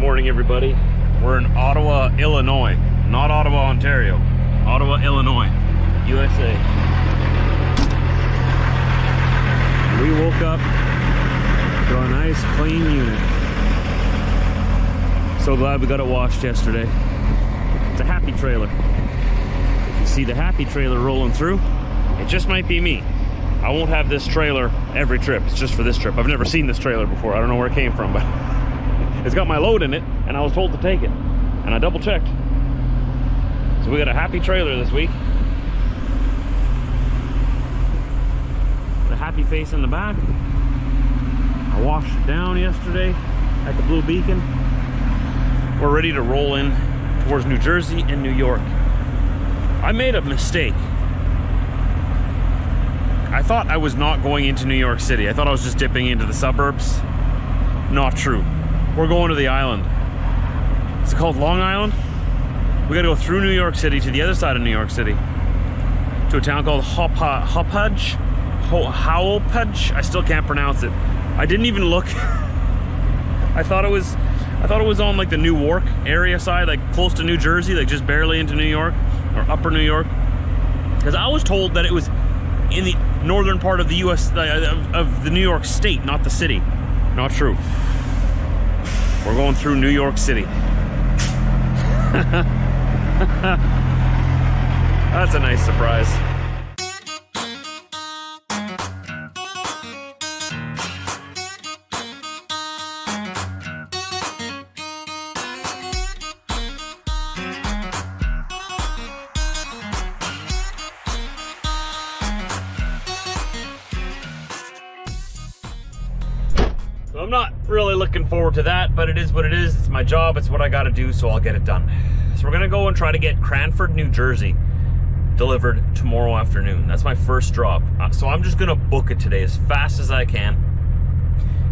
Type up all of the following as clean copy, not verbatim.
morning, everybody. We're in Ottawa, Illinois. Not Ottawa, Ontario. Ottawa, Illinois, USA. We woke up to a nice, clean unit. So glad we got it washed yesterday. It's a happy trailer. If you see the happy trailer rolling through, it just might be me. I won't have this trailer every trip. It's just for this trip. I've never seen this trailer before. I don't know where it came from, but it's got my load in it, and I was told to take it, and I double checked. So we got a happy trailer this week. The happy face in the back. I washed it down yesterday at the Blue Beacon. We're ready to roll in towards New Jersey and New York. I made a mistake. I thought I was not going into New York City. I thought I was just dipping into the suburbs. Not true. We're going to the island. Is it called Long Island? We gotta go through New York City to the other side of New York City, to a town called Hauppauge? Hauppauge? I still can't pronounce it. I didn't even look. I thought it was on like the Newark area side, like close to New Jersey, like just barely into New York, or upper New York. Because I was told that it was in the northern part of the US, of the New York state, not the city. Not true. We're going through New York City. That's a nice surprise. I'm not really looking forward to that, but it is what it is. It's my job, it's what I gotta do, so I'll get it done. So we're gonna go and try to get Cranford, New Jersey delivered tomorrow afternoon. That's my first drop. So I'm just gonna book it today as fast as I can.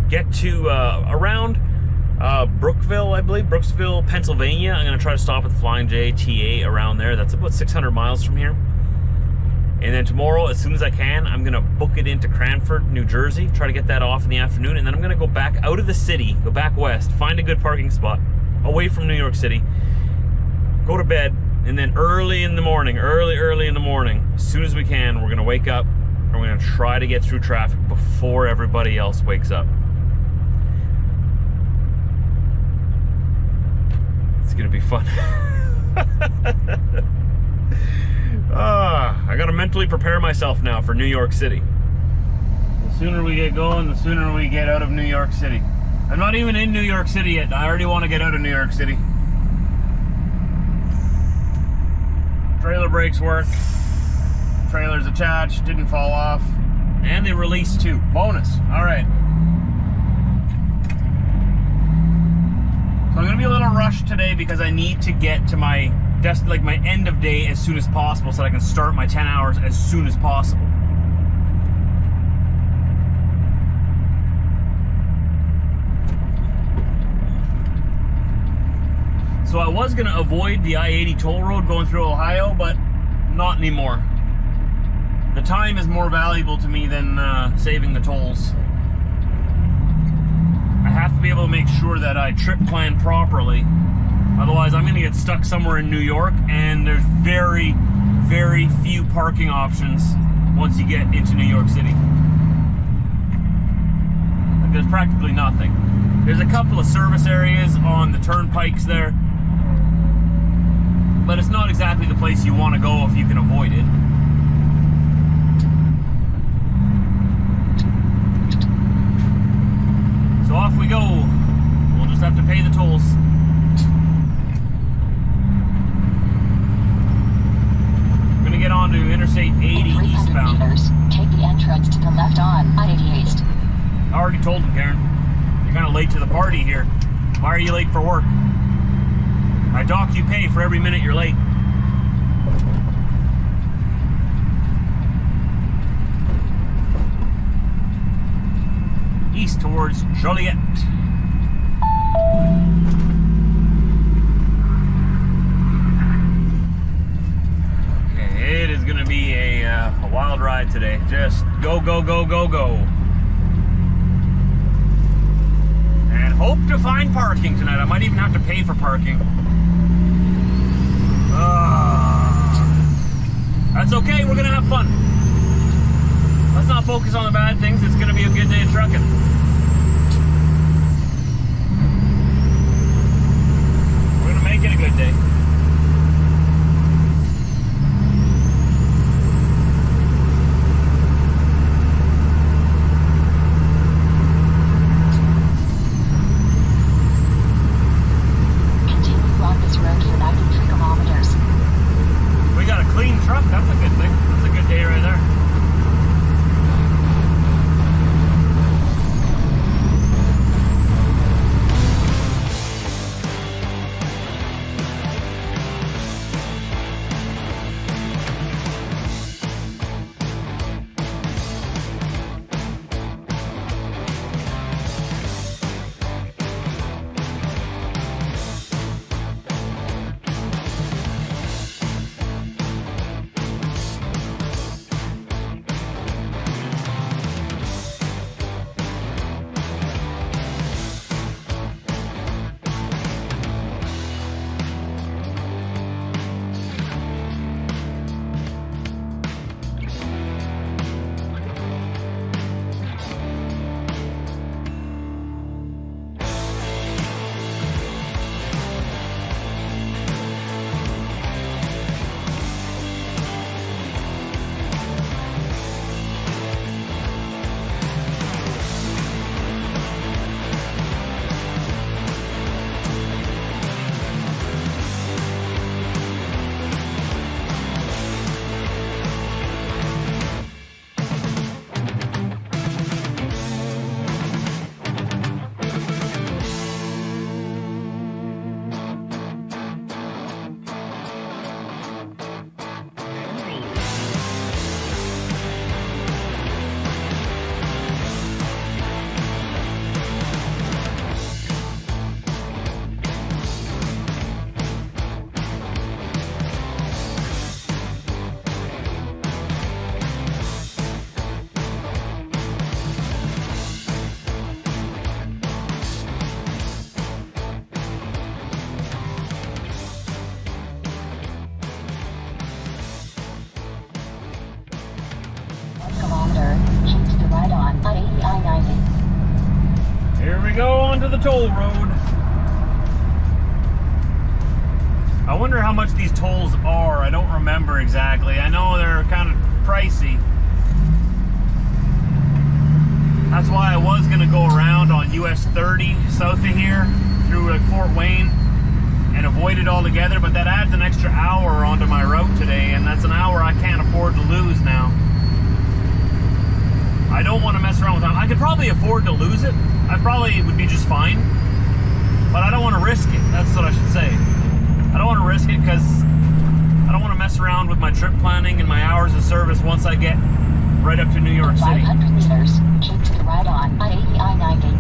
Get to around Brookville, I believe, Brooksville, Pennsylvania. I'm gonna try to stop at the Flying J, TA around there. That's about 600 miles from here. And then tomorrow, as soon as I can, I'm gonna book it into Cranford, New Jersey, try to get that off in the afternoon, and then I'm gonna go back out of the city, go back west, find a good parking spot, away from New York City, go to bed, and then early in the morning, early in the morning, as soon as we can, we're gonna wake up, and we're gonna try to get through traffic before everybody else wakes up. It's gonna be fun. I gotta mentally prepare myself now for New York City. The sooner we get going, the sooner we get out of New York City. I'm not even in New York City yet. I already want to get out of New York City. Trailer brakes work. Trailer's attached, didn't fall off. And they released too. Bonus. Alright. So I'm gonna be a little rushed today because I need to get to my my end of day as soon as possible so that I can start my 10 hours as soon as possible. So I was gonna avoid the I-80 toll road going through Ohio, but not anymore. The time is more valuable to me than saving the tolls. I have to be able to make sure that I trip plan properly. Otherwise, I'm gonna get stuck somewhere in New York, and there's very, very few parking options once you get into New York City. Like, there's practically nothing. There's a couple of service areas on the turnpikes there, but it's not exactly the place you wanna go if you can avoid it. So off we go. We'll just have to pay the tolls. To Interstate 80 eastbound. Meters, take the entrance to the left on I-80 East. I already told him, Karen. You're kind of late to the party here. Why are you late for work? I dock you pay for every minute you're late. East towards Joliet. It is gonna be a wild ride today. Just go, go, go, go, go. And hope to find parking tonight. I might even have to pay for parking. That's okay, we're gonna have fun. Let's not focus on the bad things. It's gonna be a good day of trucking. We're gonna make it a good day. Toll road. I wonder how much these tolls are. I don't remember exactly. I know they're kind of pricey. That's why I was going to go around on US 30 south of here through like Fort Wayne and avoid it altogether, but that adds an extra hour onto my route today, and that's an hour I can't afford to lose now. I don't want to mess around with that. I could probably afford to lose it. I probably would be just fine, but I don't want to risk it. That's what I should say. I don't want to risk it because I don't want to mess around with my trip planning and my hours of service once I get right up to New York City. 500 meters, keep to the right on I-90.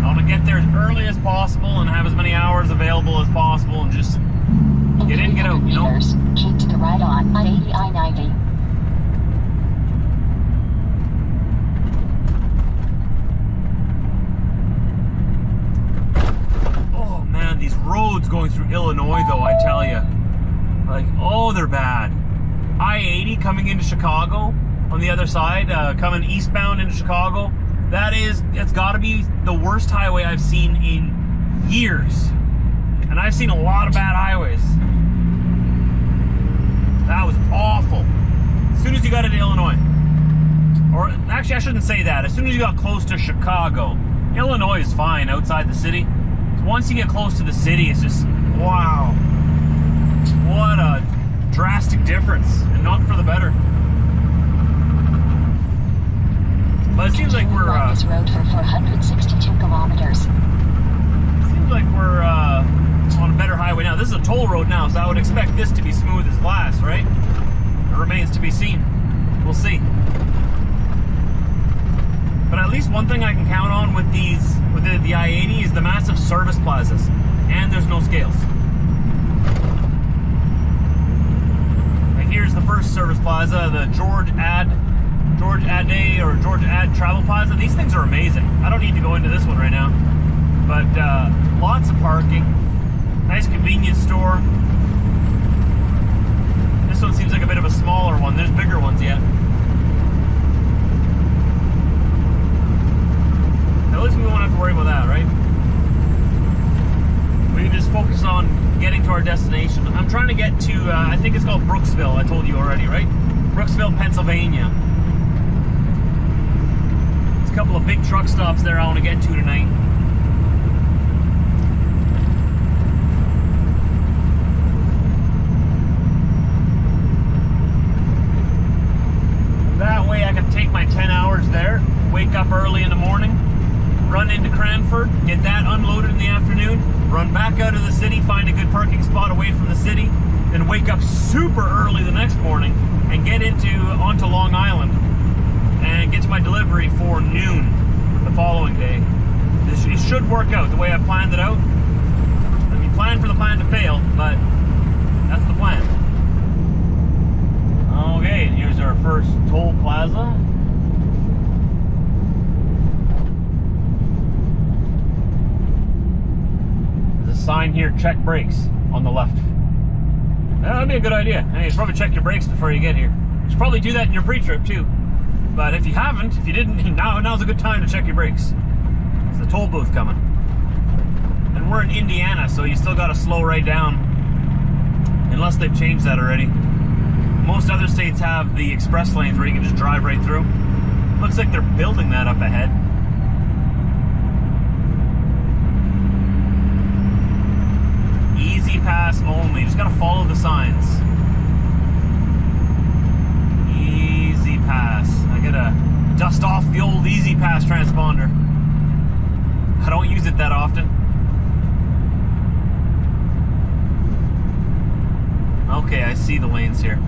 I want to get there as early as possible and have as many hours available as possible and just get in, get out, you know? Keep to the right on I-90. These roads going through Illinois, though, I tell you, like, oh, they're bad. I-80 coming into Chicago on the other side, coming eastbound into Chicago, it's got to be the worst highway I've seen in years. And I've seen a lot of bad highways. That was awful. As soon as you got into Illinois, or actually, I shouldn't say that. As soon as you got close to Chicago, Illinois is fine outside the city. Once you get close to the city, it's just, wow, what a drastic difference, and not for the better. But it seems like we're, this road for 462 kilometers. Seems like we're on a better highway now. This is a toll road now, so I would expect this to be smooth as glass, right? It remains to be seen. We'll see. But at least one thing I can count on with these, with the I-80, is the massive service plazas, and there's no scales. And here's the first service plaza, the George Ade George Ade or George Ade Travel Plaza. These things are amazing. I don't need to go into this one right now. But lots of parking. Nice convenience store. This one seems like a bit of a smaller one. There's bigger ones yet. At least we won't have to worry about that, right? We can just focus on getting to our destination. I'm trying to get to, I think it's called Brooksville, I told you already, right? Brooksville, Pennsylvania. There's a couple of big truck stops there I want to get to tonight. That way I can take my 10 hours there, wake up early in the morning, run into Cranford, get that unloaded in the afternoon, run back out of the city, find a good parking spot away from the city, then wake up super early the next morning and get onto Long Island and get to my delivery for noon the following day. It should work out the way I planned it out. I mean, plan for the plan to fail, but that's the plan. Okay, and here's our first toll plaza. Sign here, check brakes on the left. That'd be a good idea. Hey, you should probably check your brakes before you get here. You should probably do that in your pre-trip too. But if you haven't, if you didn't, now's a good time to check your brakes. It's the toll booth coming. And we're in Indiana, so you still gotta slow right down. Unless they've changed that already. Most other states have the express lanes where you can just drive right through. Looks like they're building that up ahead. E-ZPass only. Just gotta follow the signs. E-ZPass. I gotta dust off the old E-ZPass transponder. I don't use it that often. Okay, I see the lanes here.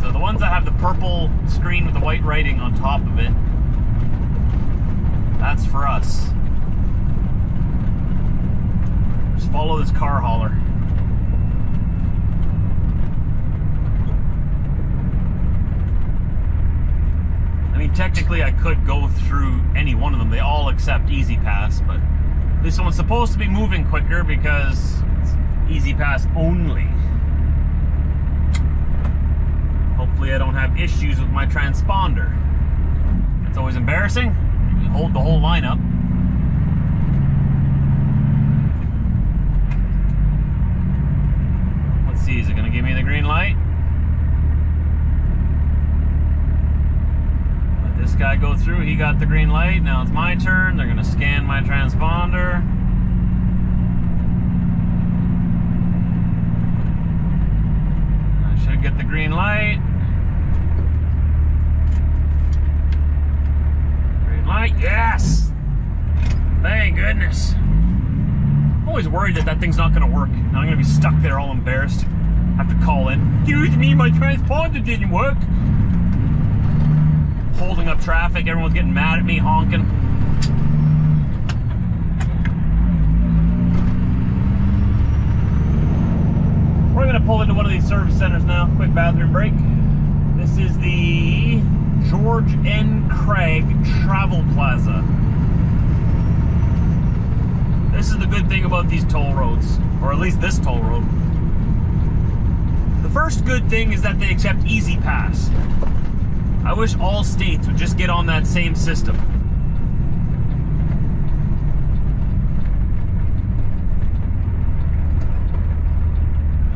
So the ones that have the purple screen with the white writing on top of it, that's for us. Just follow this car hauler. I mean, technically I could go through any one of them. They all accept E-ZPass, but this one's supposed to be moving quicker because it's E-ZPass only. Hopefully I don't have issues with my transponder. It's always embarrassing. You hold the whole line up. See, is it going to give me the green light? Let this guy go through. He got the green light. Now it's my turn. They're going to scan my transponder. I should get the green light. Green light. Yes! Thank goodness. I'm always worried that thing's not going to work. Now I'm going to be stuck there all embarrassed. I have to call in. Excuse me, my transponder didn't work. Holding up traffic, everyone's getting mad at me, honking. We're gonna pull into one of these service centers now. Quick bathroom break. This is the George N. Craig Travel Plaza. This is the good thing about these toll roads, or at least this toll road. The first good thing is that they accept E-ZPass. I wish all states would just get on that same system.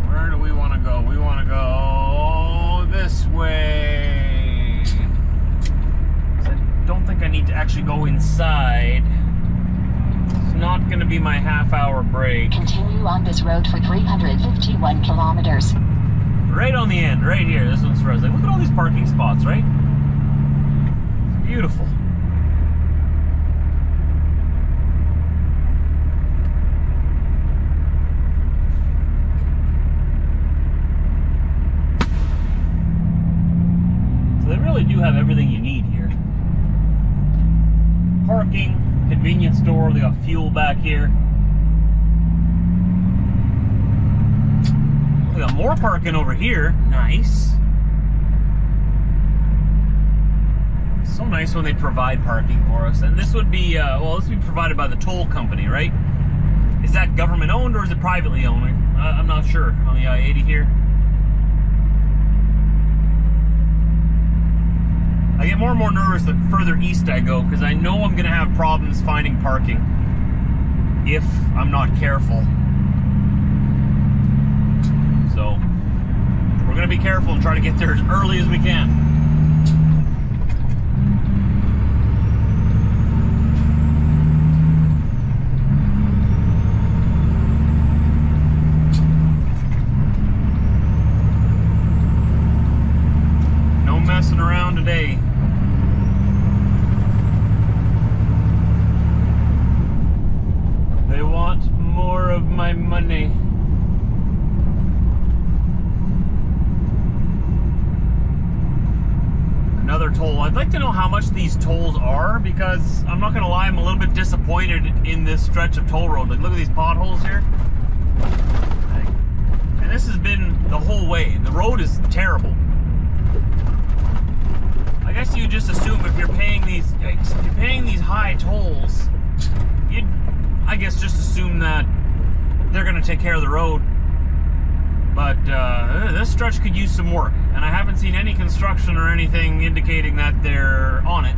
Where do we want to go? We want to go this way. I don't think I need to actually go inside. It's not going to be my half-hour break. Continue on this road for 351 kilometers. Right on the end, right here. This one's for us. Like, look at all these parking spots, right? It's beautiful. So they really do have everything you need here. Parking, convenience store, they got fuel back here. We got more parking over here. Nice. so nice when they provide parking for us. And this would be, well, this would be provided by the toll company, right? Is that government owned or is it privately owned? I'm not sure on the I-80 here. I get more and more nervous the further east I go because I know I'm gonna have problems finding parking if I'm not careful. So we're gonna be careful and try to get there as early as we can. No messing around today. They want more of my money. Another toll. I'd like to know how much these tolls are because I'm not gonna lie, I'm a little bit disappointed in this stretch of toll road. Like, look at these potholes here. And this has been the whole way. The road is terrible. I guess you just assume if you're paying these, high tolls, you'd, I guess, just assume that they're gonna take care of the road. But this stretch could use some work, and I haven't seen any construction or anything indicating that they're on it.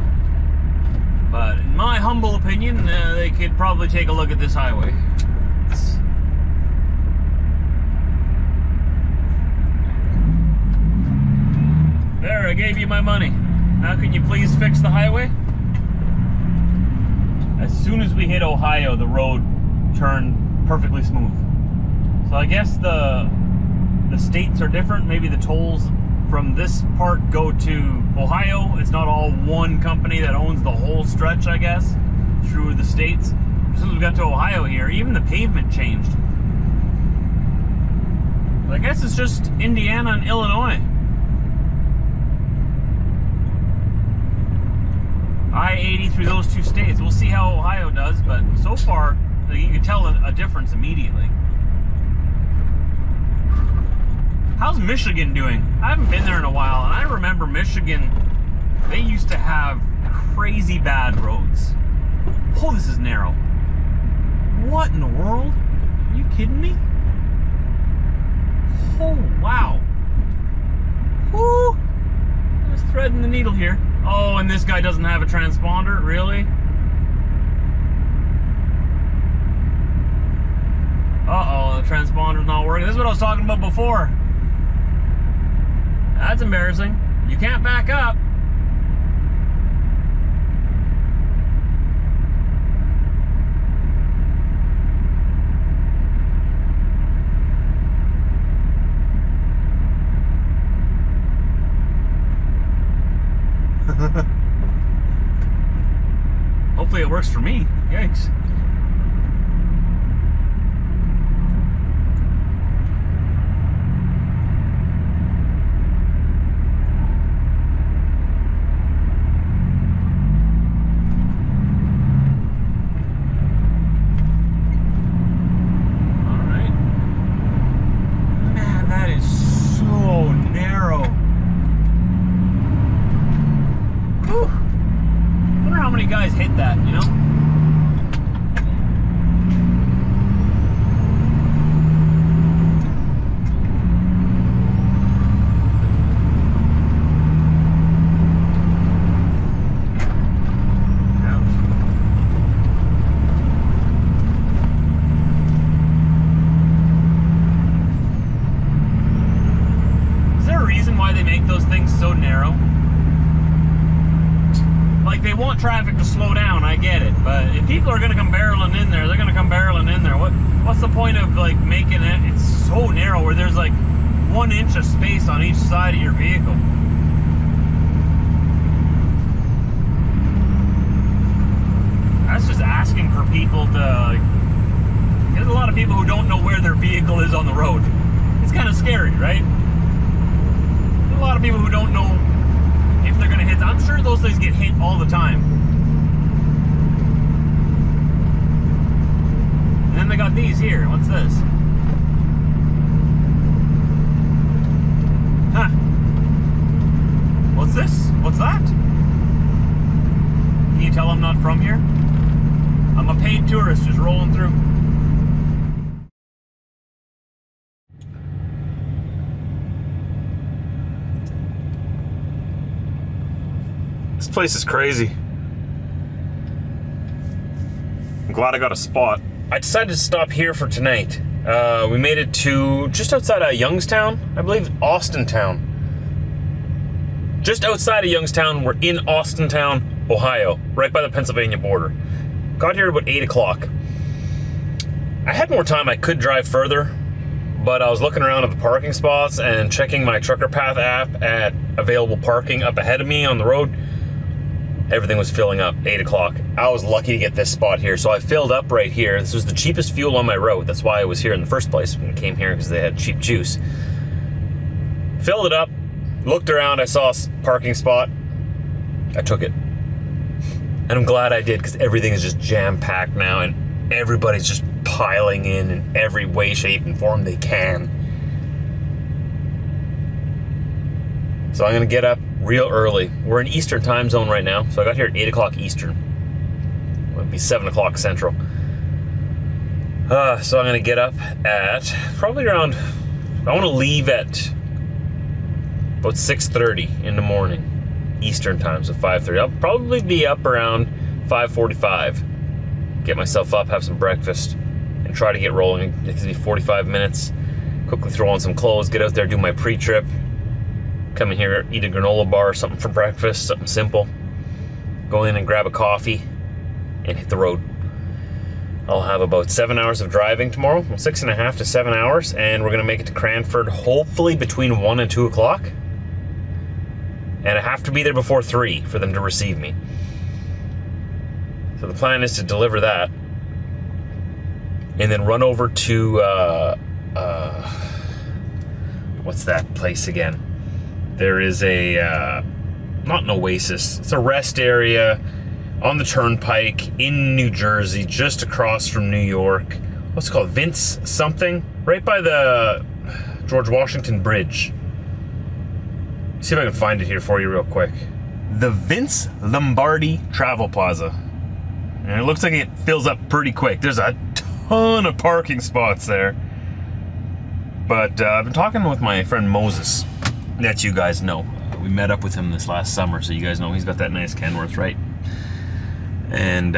But in my humble opinion, they could probably take a look at this highway. There, I gave you my money. Now can you please fix the highway? As soon as we hit Ohio, the road turned perfectly smooth. So I guess the states are different. Maybe the tolls from this part go to Ohio. It's not all one company that owns the whole stretch, I guess, through the states. As soon as we got to Ohio here, even the pavement changed. But I guess it's just Indiana and Illinois. I-80 through those two states. We'll see how Ohio does, but so far, you can tell a difference immediately. How's Michigan doing? I haven't been there in a while, and I remember Michigan, they used to have crazy bad roads. Oh, this is narrow. What in the world? Are you kidding me? Oh, wow. Woo! I was threading the needle here. Oh, and this guy doesn't have a transponder? Really? Uh-oh, the transponder's not working. This is what I was talking about before. That's embarrassing. You can't back up. Hopefully it works for me. Yikes. What's that? tell I'm not from here? I'm a paid tourist just rolling through. This place is crazy. I'm glad I got a spot. I decided to stop here for tonight. We made it to just outside of Youngstown, I believe Austintown. Just outside of Youngstown, we're in Austintown, Ohio, right by the Pennsylvania border. Got here at about 8 o'clock. I had more time, I could drive further, but I was looking around at the parking spots and checking my Trucker Path app at available parking up ahead of me on the road. Everything was filling up, 8 o'clock. I was lucky to get this spot here. So I filled up right here. This was the cheapest fuel on my road. That's why I was here in the first place. I came here because they had cheap juice. Filled it up, looked around, I saw a parking spot. I took it. And I'm glad I did because everything is just jam-packed now and everybody's just piling in every way, shape, and form they can. So I'm gonna get up real early. We're in Eastern time zone right now, so I got here at 8 o'clock Eastern. It would be 7 o'clock Central. So I'm gonna get up at probably around, I wanna leave at about 6:30 in the morning, Eastern time, so 5:30. I'll probably be up around 5:45. Get myself up, have some breakfast, and try to get rolling. It gives me 45 minutes. Quickly throw on some clothes, get out there, do my pre-trip. Come in here, eat a granola bar or something for breakfast, something simple. Go in and grab a coffee and hit the road. I'll have about 7 hours of driving tomorrow, 6.5 to 7 hours, and we're gonna make it to Cranford hopefully between 1 and 2 o'clock. And I have to be there before 3 for them to receive me. So the plan is to deliver that and then run over to, what's that place again? There is a, not an oasis, it's a rest area on the turnpike in New Jersey, just across from New York. What's it called, Vince something? Right by the George Washington Bridge. See if I can find it here for you real quick. The Vince Lombardi Travel Plaza. And it looks like it fills up pretty quick. There's a ton of parking spots there. But I've been talking with my friend Moses. That you guys know. We met up with him this last summer, so you guys know he's got that nice Kenworth, right? And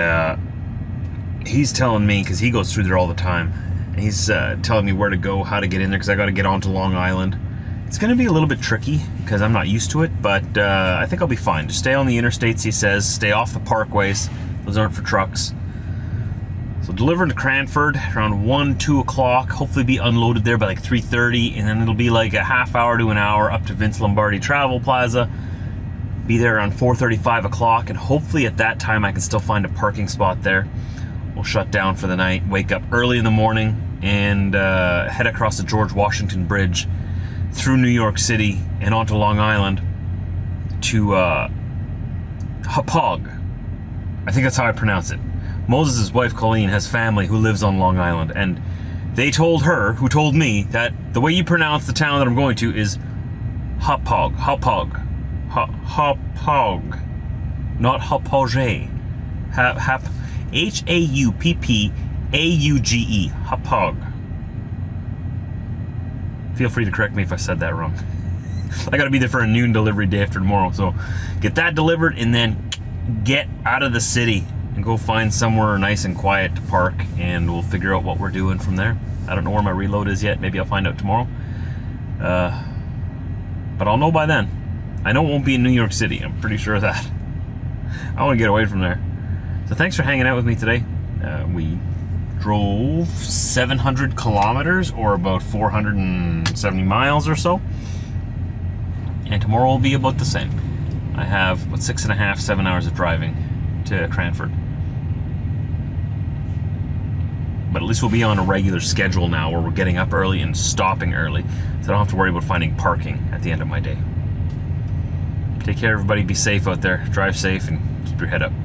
he's telling me, because he goes through there all the time, and he's telling me where to go, how to get in there, because I got to get onto Long Island. It's going to be a little bit tricky, because I'm not used to it, but I think I'll be fine. Just stay on the interstates, he says. Stay off the parkways. Those aren't for trucks. So delivering to Cranford around 1, 2 o'clock, hopefully be unloaded there by like 3:30, and then it'll be like a half hour to an hour up to Vince Lombardi Travel Plaza. Be there around 4:30, 5 o'clock, and hopefully at that time I can still find a parking spot there. We'll shut down for the night, wake up early in the morning, and head across the George Washington Bridge through New York City and onto Long Island to Hauppauge. I think that's how I pronounce it. Moses' wife, Colleen, has family who lives on Long Island, and they told her, who told me, that the way you pronounce the town that I'm going to is Hauppauge, Hauppauge, Hauppauge, not Hauppauge, H-A-U-P-P-A-U-G-E, Hauppauge. Feel free to correct me if I said that wrong. I gotta be there for a noon delivery day after tomorrow, so get that delivered and then get out of the city. And go find somewhere nice and quiet to park, and we'll figure out what we're doing from there. I don't know where my reload is yet. Maybe I'll find out tomorrow. But I'll know by then. I know it won't be in New York City. I'm pretty sure of that. I want to get away from there. So thanks for hanging out with me today. We drove 700 kilometers, or about 470 miles or so. And tomorrow will be about the same. I have, what, 6.5, 7 hours of driving to Cranford. But at least we'll be on a regular schedule now where we're getting up early and stopping early, so I don't have to worry about finding parking at the end of my day. Take care, everybody. Be safe out there. Drive safe and keep your head up.